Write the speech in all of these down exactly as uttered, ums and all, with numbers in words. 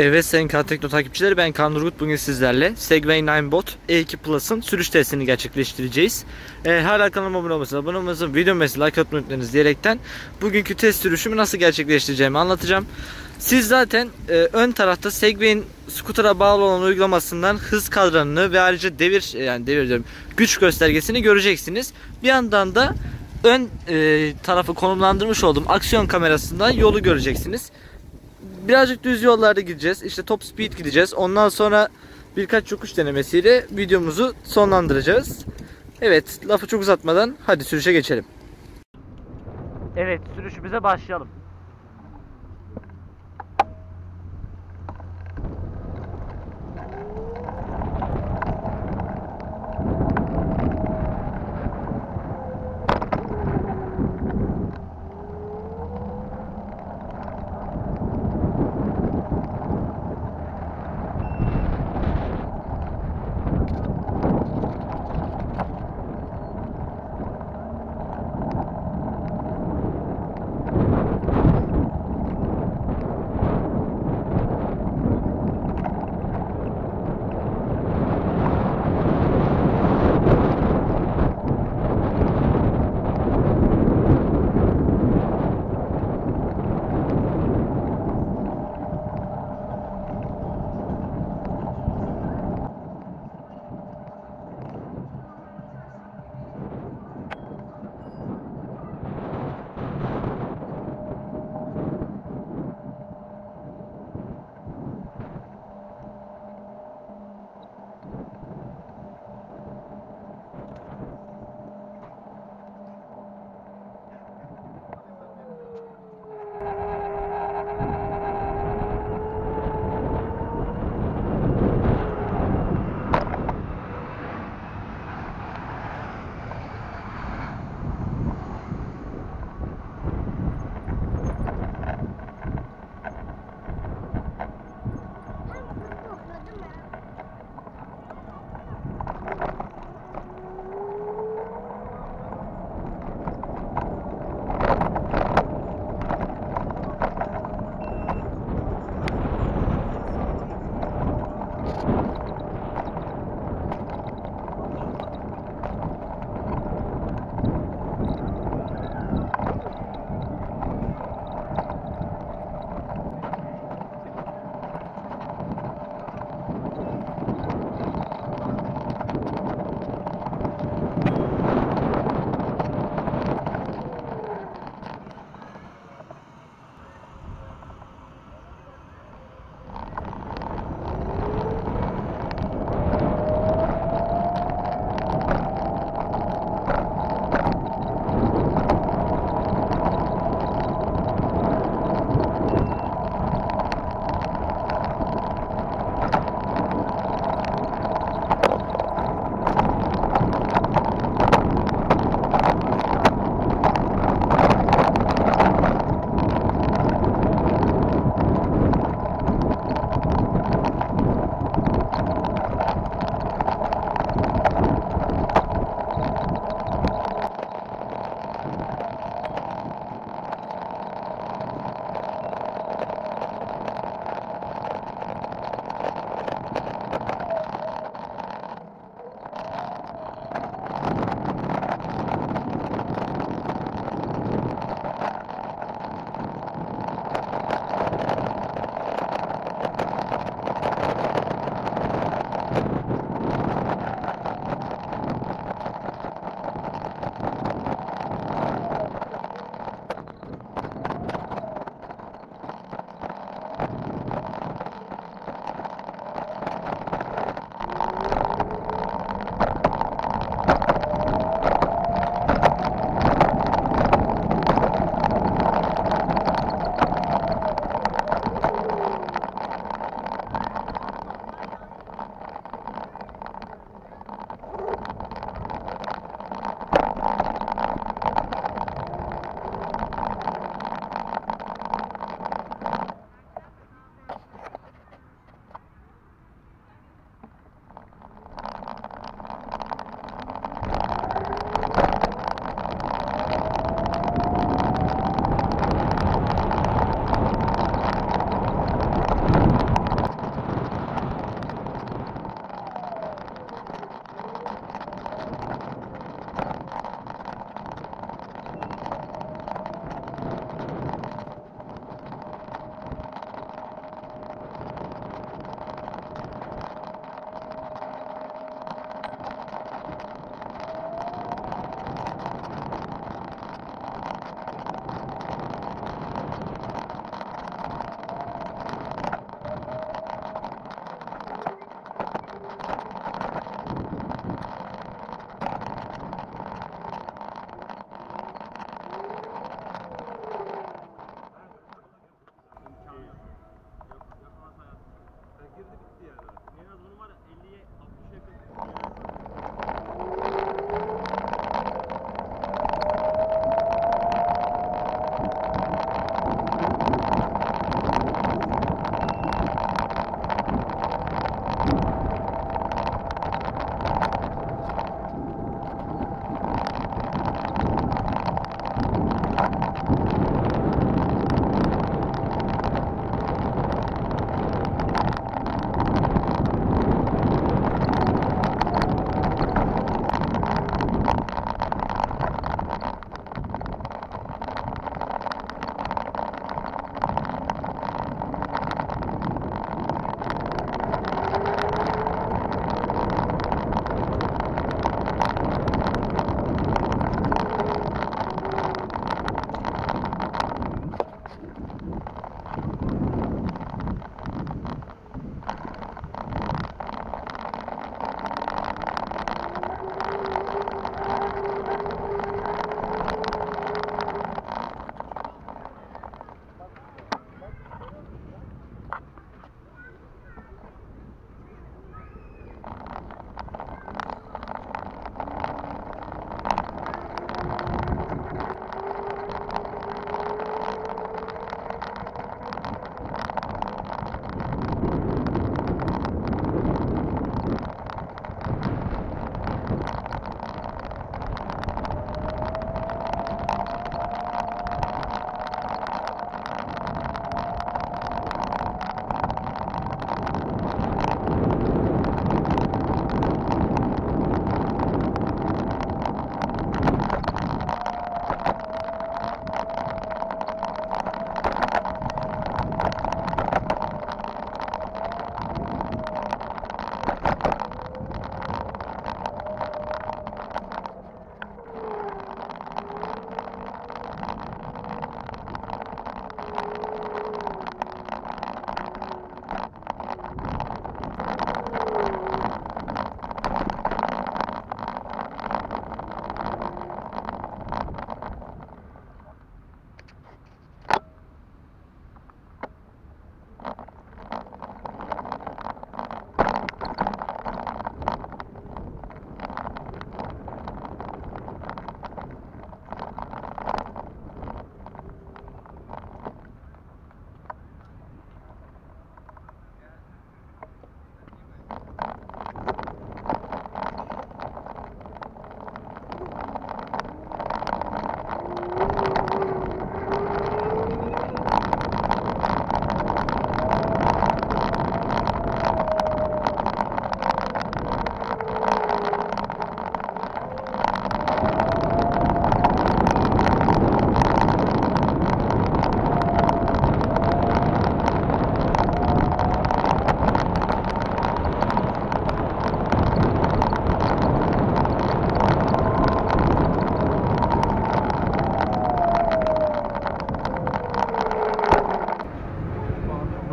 Evet sayın Kağan Tekno takipçileri, ben Kan Durgut. Bugün sizlerle Segway Ninebot E iki Plus'ın sürüş testini gerçekleştireceğiz. Ee, hala kanalıma abone olmasını, abone olmasını, video mesajı, like atmayı unutmayınız diyerekten bugünkü test sürüşümü nasıl gerçekleştireceğimi anlatacağım. Siz zaten e, ön tarafta Segway'in skuter'a bağlı olan uygulamasından hız kadranını ve ayrıca devir yani devir diyorum, güç göstergesini göreceksiniz. Bir yandan da ön e, tarafı konumlandırmış olduğum aksiyon kamerasından yolu göreceksiniz. Birazcık düz yollarda gideceğiz. İşte top speed gideceğiz. Ondan sonra birkaç yokuş denemesiyle videomuzu sonlandıracağız. Evet, lafı çok uzatmadan hadi sürüşe geçelim. Evet, sürüşümüze başlayalım.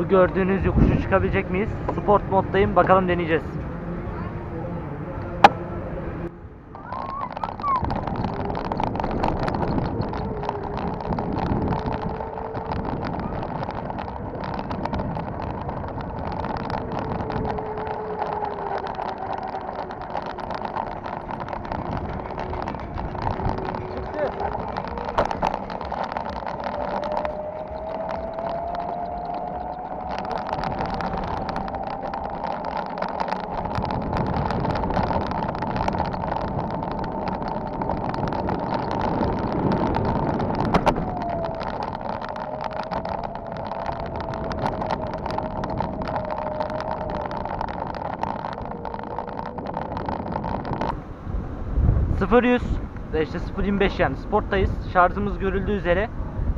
bu gördüğünüz yokuşu çıkabilecek miyiz? Sport moddayım, bakalım, deneyeceğiz. sıfır yüz işte sıfır yirmi beş, yani sporttayız. Şarjımız görüldüğü üzere.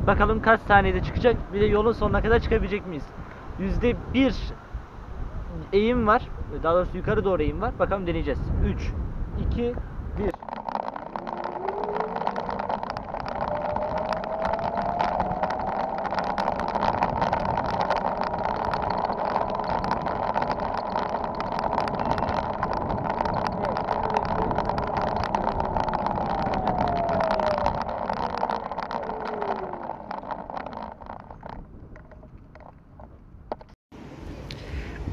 Bakalım kaç saniyede çıkacak. Bir de yolun sonuna kadar çıkabilecek miyiz? yüzde bir eğim var. Daha doğrusu yukarı doğru eğim var. Bakalım, deneyeceğiz. üç iki bir.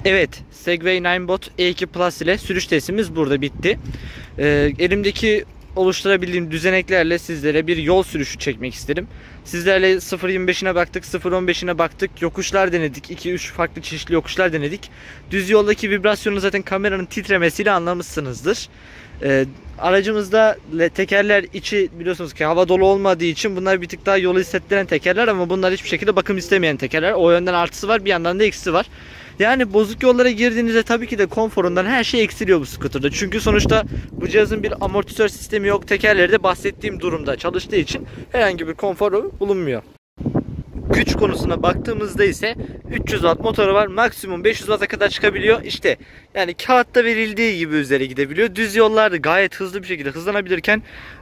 Evet, Segway Ninebot E iki Plus ile sürüş testimiz burada bitti. Ee, elimdeki oluşturabildiğim düzeneklerle sizlere bir yol sürüşü çekmek istedim. Sizlerle sıfır yirmi beşine baktık, sıfır on beşine baktık, yokuşlar denedik, iki üç farklı çeşitli yokuşlar denedik. Düz yoldaki vibrasyonu zaten kameranın titremesiyle anlamışsınızdır. Ee, aracımızda tekerler içi biliyorsunuz ki hava dolu olmadığı için bunlar bir tık daha yolu hissettiren tekerler, ama bunlar hiçbir şekilde bakım istemeyen tekerler. O yönden artısı var, bir yandan da eksisi var. Yani bozuk yollara girdiğinizde tabii ki de konforundan her şey eksiliyor bu skuterda. Çünkü sonuçta bu cihazın bir amortisör sistemi yok. Tekerleri de bahsettiğim durumda çalıştığı için herhangi bir konforu bulunmuyor. Güç konusuna baktığımızda ise üç yüz watt motoru var. Maksimum beş yüz watt'a kadar çıkabiliyor. İşte yani kağıtta verildiği gibi üzere gidebiliyor. Düz yollarda gayet hızlı bir şekilde hızlanabilirken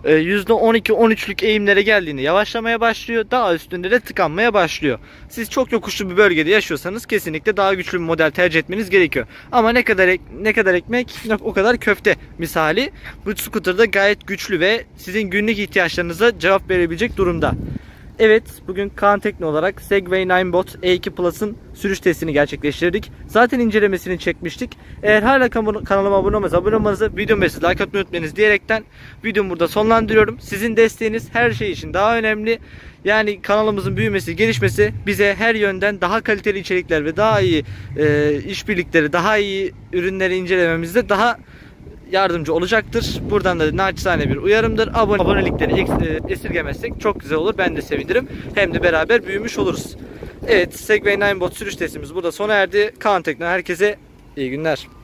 yüzde on iki on üçlük eğimlere geldiğinde yavaşlamaya başlıyor. Daha üstünde de tıkanmaya başlıyor. Siz çok yokuşlu bir bölgede yaşıyorsanız kesinlikle daha güçlü bir model tercih etmeniz gerekiyor. Ama ne kadar ek, ne kadar ekmek o kadar köfte misali. Bu scooter da gayet güçlü ve sizin günlük ihtiyaçlarınıza cevap verebilecek durumda. Evet, bugün Kağan Tekno olarak Segway Ninebot E iki Plus'ın sürüş testini gerçekleştirdik. Zaten incelemesini çekmiştik. Eğer hala kanalıma abone olmaz, abone olmanızı, videomu siz like atmayı unutmayınız diyerekten videomu burada sonlandırıyorum. Sizin desteğiniz her şey için daha önemli. Yani kanalımızın büyümesi, gelişmesi bize her yönden daha kaliteli içerikler ve daha iyi e, işbirlikleri, daha iyi ürünleri incelememizde daha yardımcı olacaktır. Buradan da naçizane bir uyarımdır. Abone, abonelikleri esirgemezsek çok güzel olur. Ben de sevinirim. Hem de beraber büyümüş oluruz. Evet, Segway Ninebot sürüş testimiz burada sona erdi. Kağan Tekno herkese iyi günler.